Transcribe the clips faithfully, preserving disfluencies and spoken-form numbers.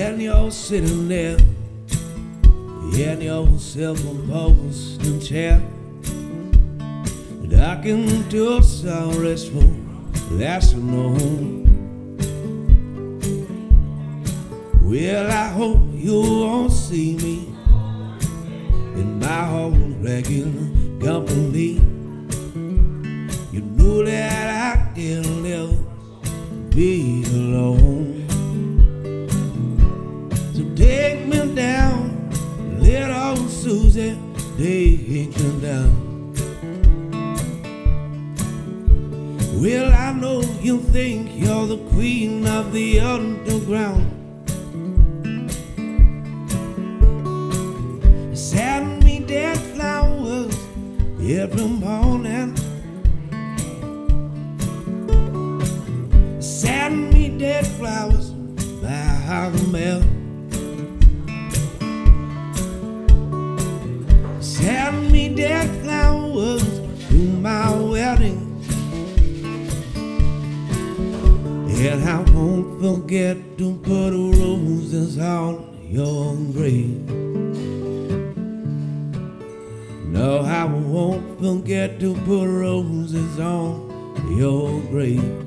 And you're sitting there in your self-imposed and chair, talking to a sorrowful that's unknown. Well, I hope you won't see me in my own regular company. You know that I can never be alone. Take me down, little Susie, take me down. Well, I know you think you're the queen of the underground. Send me dead flowers every morning. Send me dead flowers by the mail. Send me dead flowers to my wedding, and I won't forget to put roses on your grave. No, I won't forget to put roses on your grave.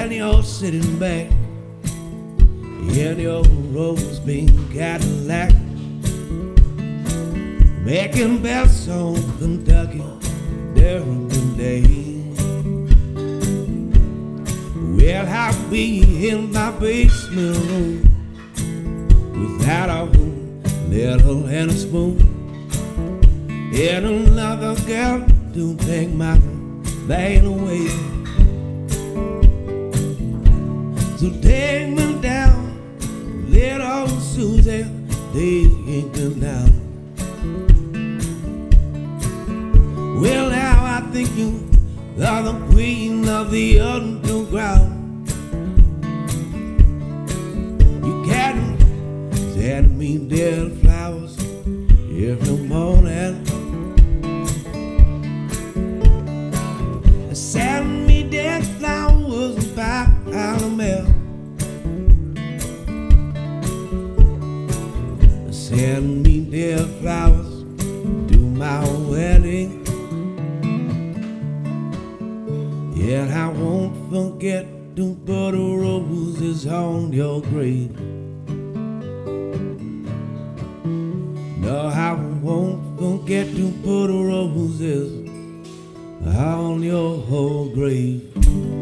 And you're sitting back in your rose pink Cadillac, making bets on Kentucky during the day. Well, I'll be in my basement room without a little and a spoon, and another girl to take my pain away. So take me down, little Susie, take me down. Well, now I think you are the queen of the underground. You can send me dead flowers every morning. Send me dead flowers by Alabama. Send me dear flowers to my wedding, yet I won't forget to put roses on your grave. No, I won't forget to put roses on your whole grave.